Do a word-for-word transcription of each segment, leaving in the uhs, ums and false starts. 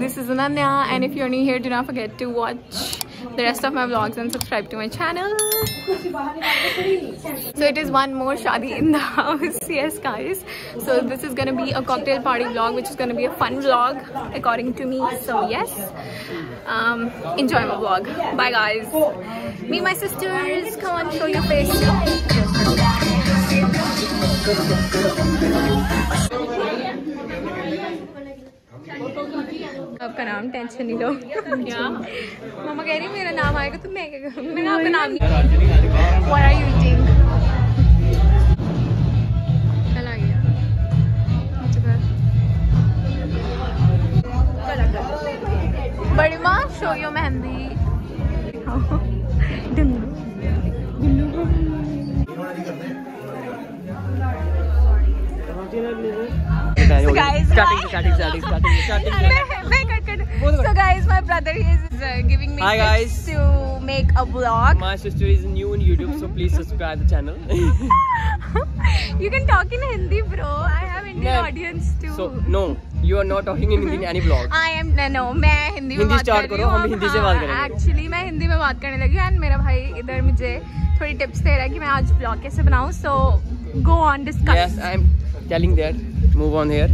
This is Ananya, and if you're new here, do not forget to watch the rest of my vlogs and subscribe to my channel. So it is one more shadi in the house, yes guys. So this is gonna be a cocktail party vlog, which is gonna be a fun vlog according to me. So yes, um, enjoy my vlog. Bye guys. Meet my sisters. Come on, show your face. आपका नाम tension नहीं लो क्या मामा कह रही मेरा नाम आएगा तो मैं क्या करूँ मैंने आपका नाम नहीं What are you eating? चला गया चला बड़ी माँ show your mehndi So guys, starting, starting, starting, starting, starting. मैं cut cut. So guys, my brother he is uh, giving me tips to make a vlog. My sister is new in YouTube, so please subscribe the channel. You can talk in Hindi, bro. I have Indian no. audience too. So no, you are not talking in Hindi in any vlog. I am no, no. मैं हिंदी में बात कर रही हूँ. हम हिंदी से बात करेंगे. Actually, मैं हिंदी में बात करने लगी हूँ और मेरा भाई इधर मुझे थोड़ी tips दे रहा है कि मैं आज vlog कैसे बनाऊँ. So go on discuss. Yes, I am telling that. Move on here.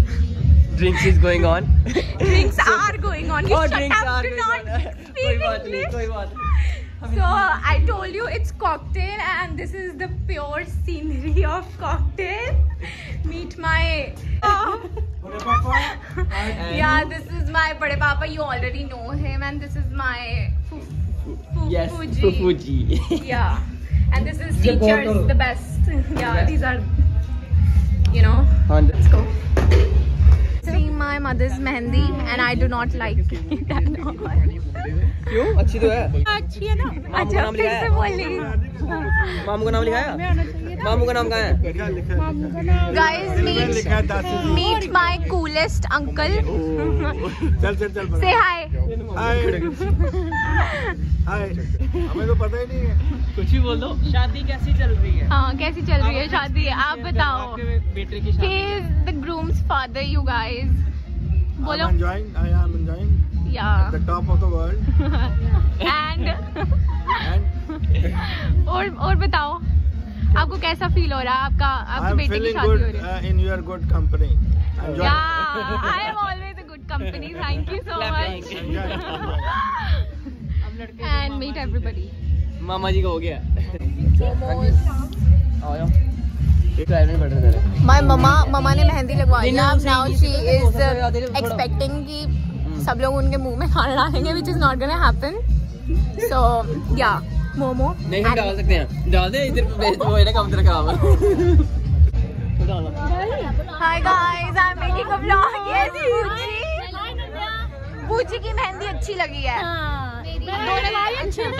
Drinks is going on. Drinks so, are going on. You oh, shut drinks up. Are Do not speak English. So I told you it's cocktail, and this is the pure scenery of cocktail. Meet my. Oh. Yeah, this is my bade papa. You already know him, and this is my. Fu fu yes, Fufuji. Yeah, and this is teachers the best. Yeah, these are. You know, let's go. See my mother's mehndi, and I do not like it at all. क्यों? अच्छी तो है. अच्छी है ना. अच्छा फिर से बोल रही. मामू का नाम लिखा है? मामू का नाम कहाँ है? Guys meet meet my coolest uncle. चल चल चल. Say hi. Hi. हमें तो पता ही नहीं है. कुछ ही बोल दो. शादी कैसी चल रही है? हाँ कैसी चल रही है शादी? आप बताओ. बेटे की शादी. He is the groom's father, you guys. बोलो. I'm enjoying. I am enjoying. Yeah. The top of the world. And. And. और और बताओ. आपको कैसा फील हो रहा है आपका आपके बेटे की शादी हो रही है? I'm feeling good in your good company. Yeah, I am always a good company. Thank you so much. And meet everybody. मामा जी का हो गया माय मामा मामा ने मेहंदी लगवाई नाउ शी इज एक्सपेक्टिंग कि सब लोग उनके मुंह में खाना डालेंगे which is not gonna happen so yeah momo नहीं डाल सकते हैं डाल दे इधर वो इधर काम तेरा काम hi guys I am making a vlog yes Puji Puji की मेहंदी अच्छी लगी है So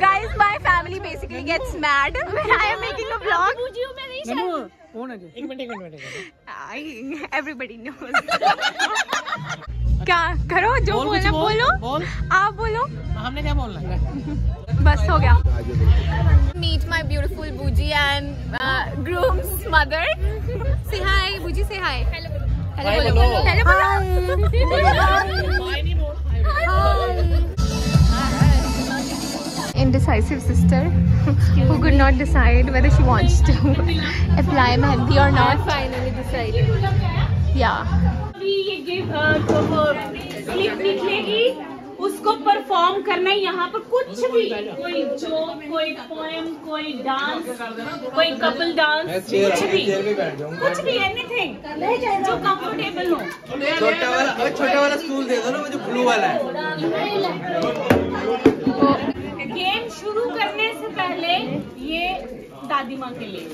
guys, my family basically gets mad when I am making a vlog. Everybody knows. क्या करो जो बोलना बोलो आप बोलो हमने क्या बोलना है बस हो गया Meet my beautiful Buji and uh, groom's mother. Say hi, Buji. Say hi. Hello. Hello बोलो हेलो बोलो hi indecisive sister who could not decide whether she wants to apply mehndi or not finally decided yeah ये slip निकलेगी उसको perform करना है यहाँ पर कुछ भी कोई जोक कोई पोएम कोई डांस कोई कपल डांस कुछ भी कुछ भी एनीथिंग जो कंफर्टेबल हो छोटा वाला छोटा वाला स्टूल दे दो ना मुझे ब्लू वाला है गेम शुरू करने से पहले ये दादी माँ के लिए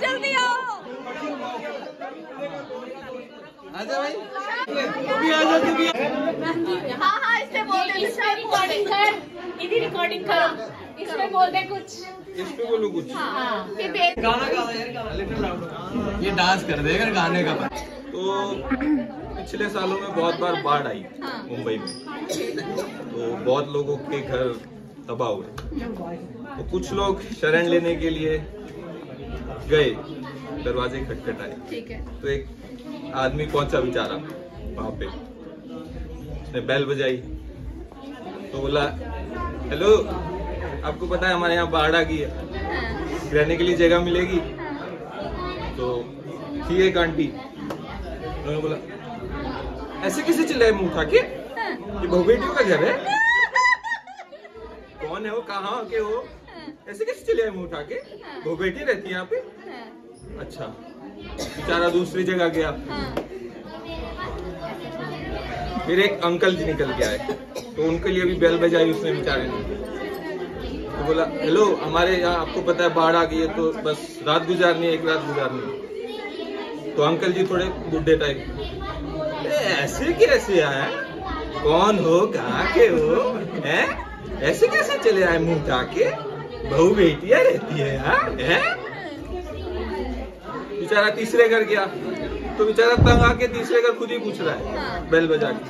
जल्दी आओ आजा भाई हाँ हाँ इससे बोल दे रिकॉर्डिंग कर इधर रिकॉर्डिंग करो इसमें बोल दे कुछ इसपे बोलो कुछ गाना गाना यार, ये डांस कर देगा गाने का। तो पिछले सालों में बहुत बार बाढ़ आई मुंबई में, तो बहुत लोगों के घर तबाह हुए। तो कुछ लोग शरण लेने के लिए गए, दरवाजे खटखटाए, तो एक आदमी पहुंचा बेचारा वहाँ पे, उसने बैल बजाई, तो बोला हेलो आपको पता है हमारे यहाँ बाढ़ आ गई है, रहने के लिए जगह मिलेगी? तो ठीक है आंटी। उन्होंने बोला ऐसे कैसे चिल्लाए मुंह उठा के, ये बहु बेटियों का घर है, कौन है वो, कहाँ के हो, ऐसे कैसे चिल्लाए मुंह उठा के, बहु बेटी रहती है यहाँ पे। अच्छा, बेचारा दूसरी जगह गया। फिर एक अंकल जी निकल के आए, तो उनके लिए भी बैल बजाई उसने बेचारे ने। तो बोला हेलो हमारे यहाँ आपको पता है बाढ़ आ गई है, तो बस रात गुजारनी है, एक रात गुजारनी। तो अंकल जी थोड़े बुढ़े टाइप, ऐसे कैसे आए, कौन हो, कहाँ के हो, हैं, ऐसे कैसे चले आए मुंह उठा के, बहू बेटियां रहती है यार, हैं। बेचारा तीसरे घर गया, तो बेचारा तंग आके तीसरे घर खुद ही पूछ रहा है बैल बजा के,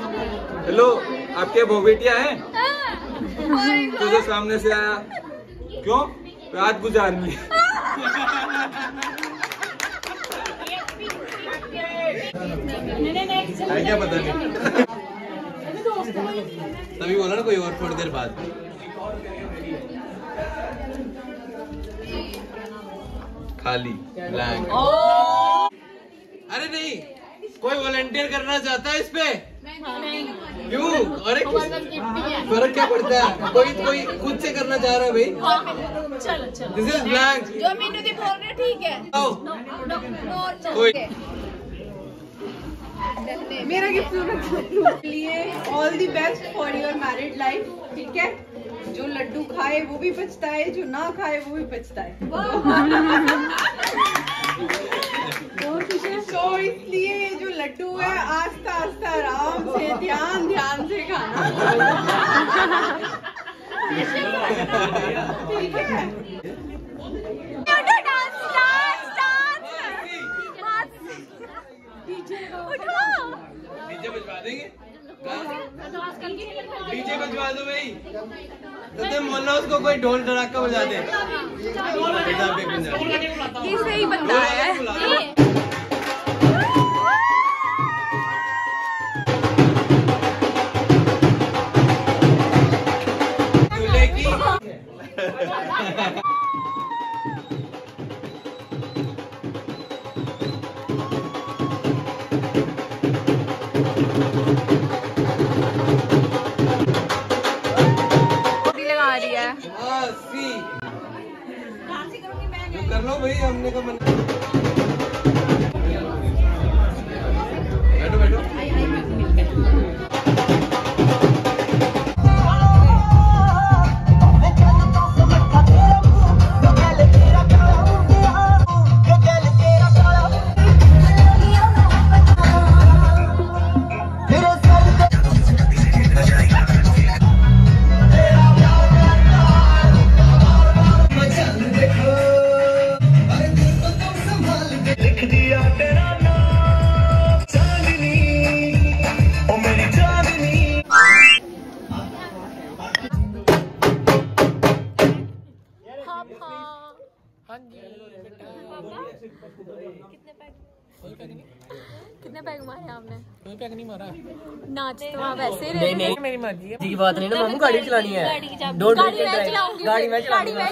हेलो आपके बहू बेटिया है? तुझे सामने से आया, क्यों, रात गुजारनी। क्या पता नहीं, तभी बोला ना कोई और थोड़ी देर बाद। खाली ब्लैंक। अरे नहीं, कोई वॉलंटियर करना चाहता है इस पे? क्यों? अरे फर्क क्या पड़ता है, कोई कोई खुद से करना चाह रहा है भाई। चलो चलो, दिस इज ब्लैंक। जो मीनू दी बोल रहे ठीक है। नो नो नो, मेरा गिफ्ट तुम्हारे लिए। All the best for your married life, ठीक है। जो लड्डू खाए वो भी बचता है, जो ना खाए वो भी बचता है। तो इसलिए जो लड्डू है आस्ता आस्ता आराम से ध्यान ध्यान से खाना, ठीक है। डीजे बजवा देंगे, डीजे बजवा दो भाई, तो मोहल्ला उसको कोई ढोल धड़ाका बजा दे। ये सही बंदा है। कर लो भाई, हमने का मन। बैठो बैठो। कितने पैक कितने पैक मारे आपने? कोई पैक नहीं मारा। नाच तो आप ऐसे रहे। नहीं मेरी मर्जी है, की बात नहीं ना मामू, गाड़ी चलानी है, गाड़ी मैं चलाऊंगा, गाड़ी मैं चलाऊंगा, गाड़ी मैं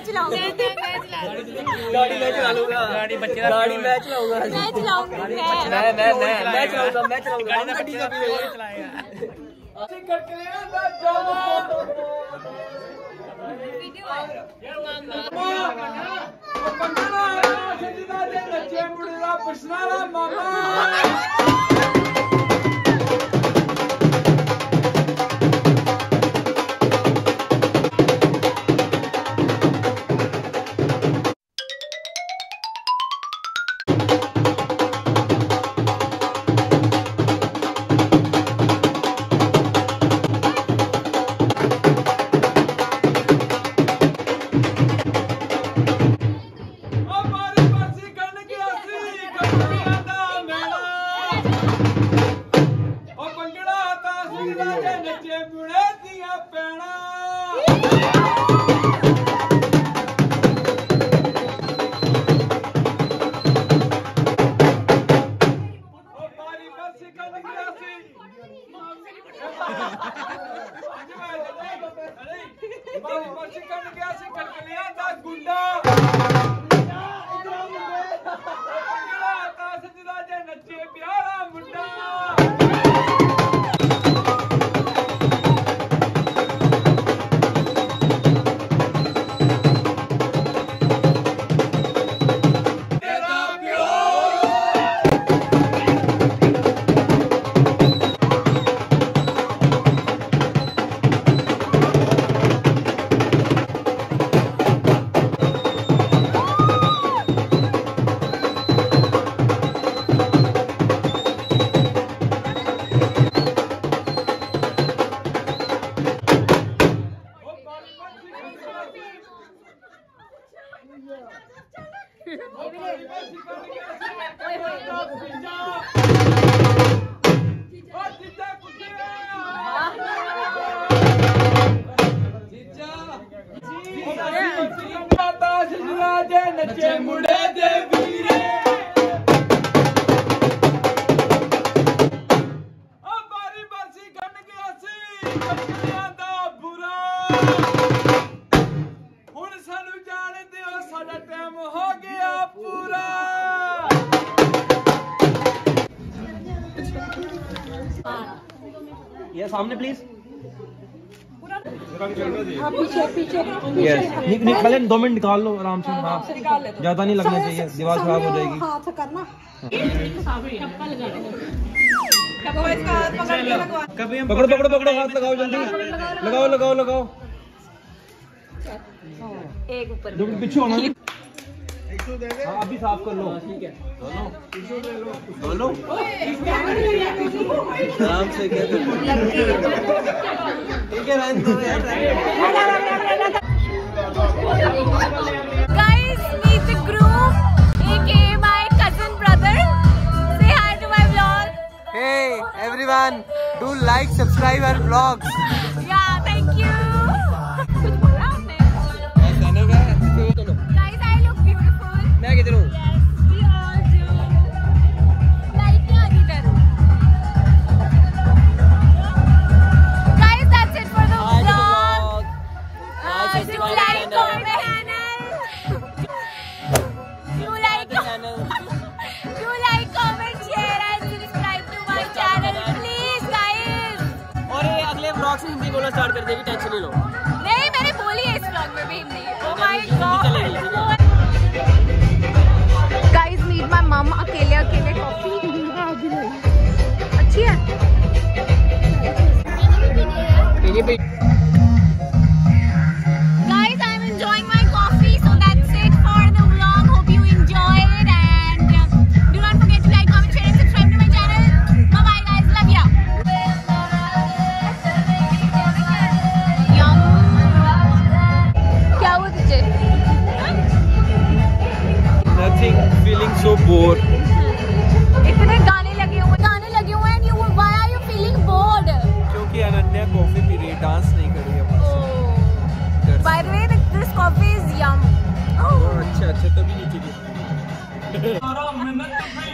चलाऊंगा, गाड़ी बच्चे का गाड़ी मैं चलाऊंगा, मैं चलाऊंगा, मैं मैं मैं चलाऊंगा, मैं चलाऊंगा, गाड़ी का भी वही चलाएगा। ऐसे करके ना जाओ पंगला सजदा दे नचे मुड़ला पछनाला मामा। सामने प्लीज पीछे पीछे निकालें, दो मिनट निकाल लो आराम से। हाँ ज्यादा नहीं लगना चाहिए, दीवार खराब हो जाएगी। हाथ करना कभी पकड़ो पकड़ो पकड़ो हाथ लगाओ जल्दी, लगाओ लगाओ लगाओ। एक ऊपर पीछे होना, अभी साफ कर लो। ठीक है दोनों आराम से कहते हैं। हिंदी बोलना स्टार्ट कर देगी, टेंशन नहीं लो। नहीं मैंने बोली है इस ब्लॉग में भी Hindi. Oh my God guys, meet my mom. अकेले अकेले कॉफी अच्छी है। Guys I am enjoying my coffee, so that's it for the vlog. Hope you enjoy it and do not forget to like, comment, share and subscribe to my channel. Bye bye guys, love you. Feeling so bored. इतने गाने लगे हुए, गाने लगे हुए and you, why are you feeling bored? क्योंकि Ananya coffee पी रही, डांस नहीं कर रही है। By the way, this coffee is yum. अच्छा अच्छा तभी नहीं पी रही।